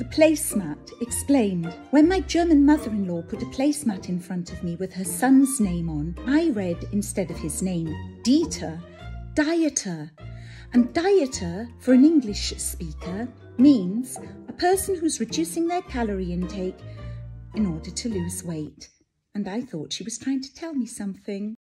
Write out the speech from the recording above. The placemat explained. When my German mother-in-law put a placemat in front of me with her son's name on, I read instead of his name, Dieter, Dieter. And dieter, for an English speaker, means a person who's reducing their calorie intake in order to lose weight. And I thought she was trying to tell me something.